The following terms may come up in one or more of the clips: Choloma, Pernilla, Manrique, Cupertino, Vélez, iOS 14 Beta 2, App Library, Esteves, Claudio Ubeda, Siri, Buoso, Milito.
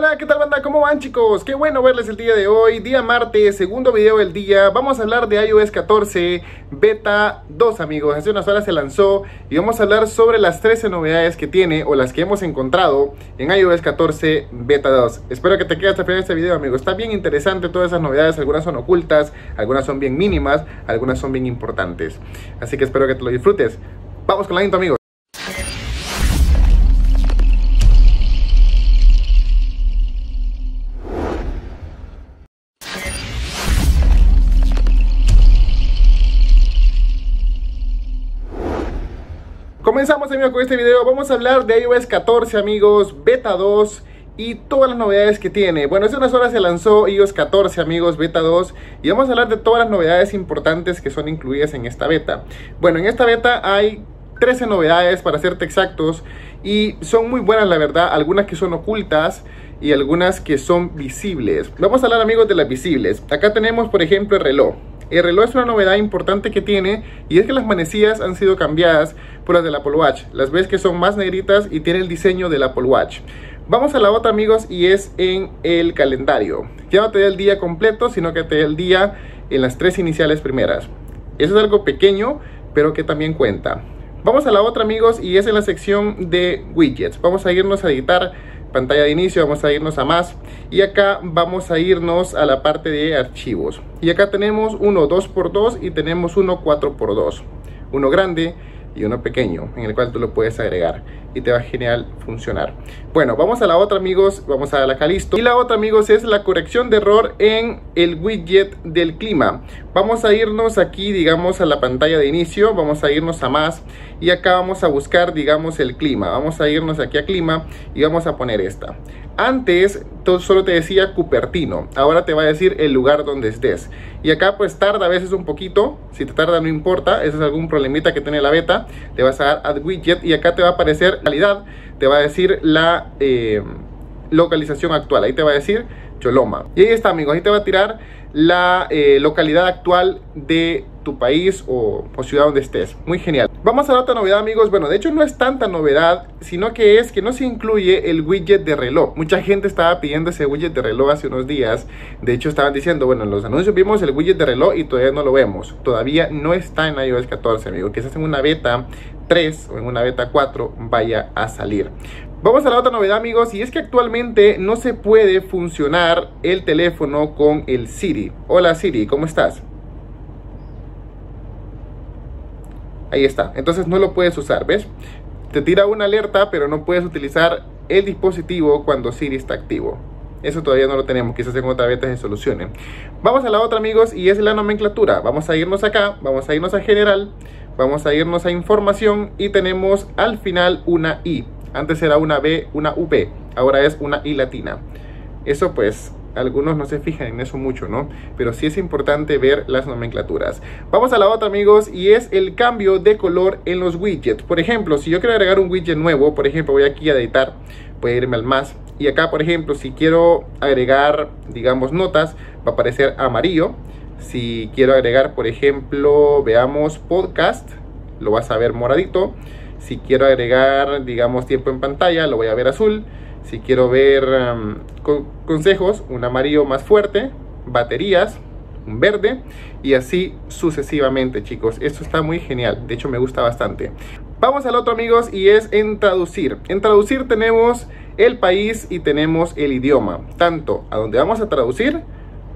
Hola, ¿qué tal banda? ¿Cómo van, chicos? Qué bueno verles el día de hoy, día martes, segundo video del día. Vamos a hablar de iOS 14 Beta 2, amigos. Hace unas horas se lanzó y vamos a hablar sobre las 13 novedades que tiene o las que hemos encontrado en iOS 14 Beta 2. Espero que te quedes hasta el final de este video, amigos. Está bien interesante todas esas novedades. Algunas son ocultas, algunas son bien mínimas, algunas son bien importantes. Así que espero que te lo disfrutes. Vamos con la intro, amigos. Comenzamos, amigos, con este video. Vamos a hablar de iOS 14, amigos, Beta 2 y todas las novedades que tiene. Bueno, hace unas horas se lanzó iOS 14, amigos, Beta 2, y vamos a hablar de todas las novedades importantes que son incluidas en esta beta. Bueno, en esta beta hay 13 novedades, para serte exactos, y son muy buenas, la verdad. Algunas que son ocultas y algunas que son visibles. Vamos a hablar, amigos, de las visibles. Acá tenemos, por ejemplo, el reloj. El reloj es una novedad importante que tiene, y es que las manecillas han sido cambiadas por las del Apple Watch. Las ves que son más negritas y tiene el diseño del Apple Watch. Vamos a la otra, amigos, y es en el calendario. Ya no te da el día completo, sino que te da el día en las tres iniciales primeras. Eso es algo pequeño, pero que también cuenta. Vamos a la otra, amigos, y es en la sección de widgets. Vamos a irnos a editar pantalla de inicio, vamos a irnos a más, y acá vamos a irnos a la parte de archivos, y acá tenemos uno 2x2 y tenemos uno 4x2, uno grande y uno pequeño, en el cual tú lo puedes agregar y te va a genial funcionar. Bueno, vamos a la otra, amigos, vamos a la Calisto, y la otra, amigos, es la corrección de error en el widget del clima. Vamos a irnos aquí, digamos, a la pantalla de inicio, vamos a irnos a más, y acá vamos a buscar, digamos, el clima. Vamos a irnos aquí a clima y vamos a poner esta. Antes solo te decía Cupertino, ahora te va a decir el lugar donde estés, y acá pues tarda a veces un poquito. Si te tarda, no importa, eso es algún problemita que tiene la beta. Le vas a dar Add Widget y acá te va a aparecer calidad, te va a decir la localización actual. Ahí te va a decir Choloma, y ahí está, amigos, ahí te va a tirar la localidad actual de tu país o ciudad donde estés. Muy genial. Vamos a la otra novedad, amigos. Bueno, de hecho no es tanta novedad, sino que es que no se incluye el widget de reloj. Mucha gente estaba pidiendo ese widget de reloj hace unos días. De hecho estaban diciendo, bueno, en los anuncios vimos el widget de reloj y todavía no lo vemos. Todavía no está en iOS 14, amigos. Quizás en una beta 3 o en una beta 4 vaya a salir. Vamos a la otra novedad, amigos, y es que actualmente no se puede funcionar el teléfono con el Siri. Hola Siri, ¿cómo estás? Ahí está, entonces no lo puedes usar, ¿ves? Te tira una alerta, pero no puedes utilizar el dispositivo cuando Siri está activo. Eso todavía no lo tenemos, quizás en otra beta se solucione. Vamos a la otra, amigos, y es la nomenclatura. Vamos a irnos acá, vamos a irnos a general, vamos a irnos a información, y tenemos al final una I. Antes era una B, una V, ahora es una I latina. Eso pues, algunos no se fijan en eso mucho, ¿no? Pero sí es importante ver las nomenclaturas. Vamos a la otra, amigos, y es el cambio de color en los widgets. Por ejemplo, si yo quiero agregar un widget nuevo, por ejemplo, voy aquí a editar, voy a irme al más, y acá, por ejemplo, si quiero agregar, digamos, notas, va a aparecer amarillo. Si quiero agregar, por ejemplo, veamos podcast, lo vas a ver moradito. Si quiero agregar, digamos, tiempo en pantalla, lo voy a ver azul. Si quiero ver consejos, un amarillo más fuerte, baterías, un verde, y así sucesivamente, chicos. Esto está muy genial, de hecho me gusta bastante. Vamos al otro, amigos, y es en traducir. En traducir tenemos el país y tenemos el idioma, tanto a donde vamos a traducir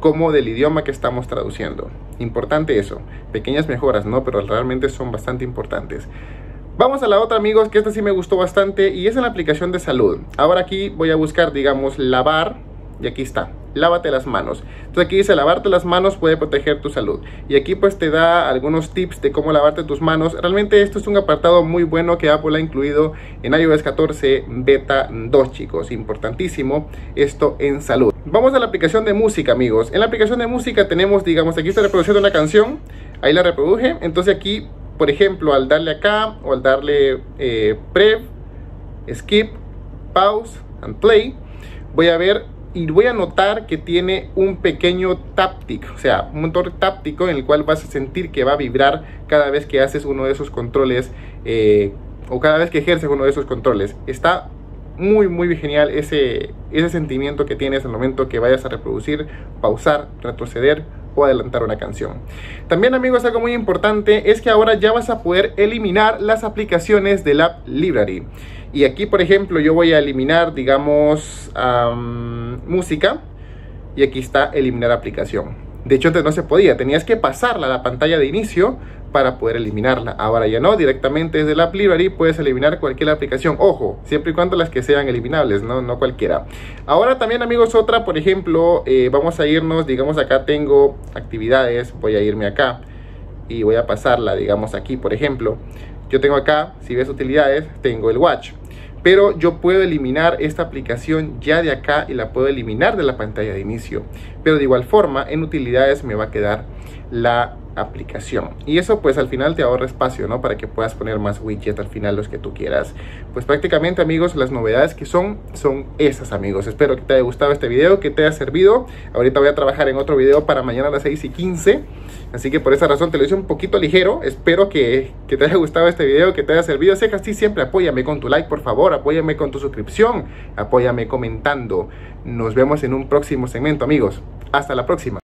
como del idioma que estamos traduciendo. Importante eso, pequeñas mejoras, ¿no? Pero realmente son bastante importantes. Vamos a la otra, amigos, que esta sí me gustó bastante, y es en la aplicación de salud. Ahora aquí voy a buscar, digamos, lavar, y aquí está, lávate las manos. Entonces aquí dice, lavarte las manos puede proteger tu salud, y aquí pues te da algunos tips de cómo lavarte tus manos. Realmente esto es un apartado muy bueno que Apple ha incluido en iOS 14 Beta 2, chicos. Importantísimo esto en salud. Vamos a la aplicación de música, amigos. En la aplicación de música tenemos, digamos, aquí está reproduciendo una canción, ahí la reproduje. Entonces aquí, por ejemplo, al darle acá o al darle Prev, Skip, Pause and Play, voy a ver y voy a notar que tiene un pequeño táctil, o sea, un motor táctico en el cual vas a sentir que va a vibrar cada vez que haces uno de esos controles o cada vez que ejerces uno de esos controles. Está muy muy genial ese sentimiento que tienes al momento que vayas a reproducir, pausar, retroceder o adelantar una canción. También, amigos, algo muy importante es que ahora ya vas a poder eliminar las aplicaciones del App Library. Y aquí, por ejemplo, yo voy a eliminar, digamos, música, y aquí está eliminar aplicación. De hecho, antes no se podía, tenías que pasarla a la pantalla de inicio para poder eliminarla. Ahora ya no, directamente desde la App Library puedes eliminar cualquier aplicación. Ojo, siempre y cuando las que sean eliminables, no cualquiera. Ahora también, amigos, otra, por ejemplo, vamos a irnos, digamos, acá tengo actividades, voy a irme acá y voy a pasarla, digamos, aquí, por ejemplo. Yo tengo acá, si ves utilidades, tengo el Watch. Pero yo puedo eliminar esta aplicación ya de acá y la puedo eliminar de la pantalla de inicio. Pero de igual forma, en utilidades me va a quedar la aplicación. Y eso, pues, al final te ahorra espacio, ¿no? Para que puedas poner más widgets al final, los que tú quieras. Pues prácticamente, amigos, las novedades que son esas, amigos. Espero que te haya gustado este video, que te haya servido. Ahorita voy a trabajar en otro video para mañana a las 6:15. Así que por esa razón te lo hice un poquito ligero. Espero que te haya gustado este video, que te haya servido. Si es así, siempre apóyame con tu like, por favor. Apóyame con tu suscripción. Apóyame comentando. Nos vemos en un próximo segmento, amigos. Hasta la próxima.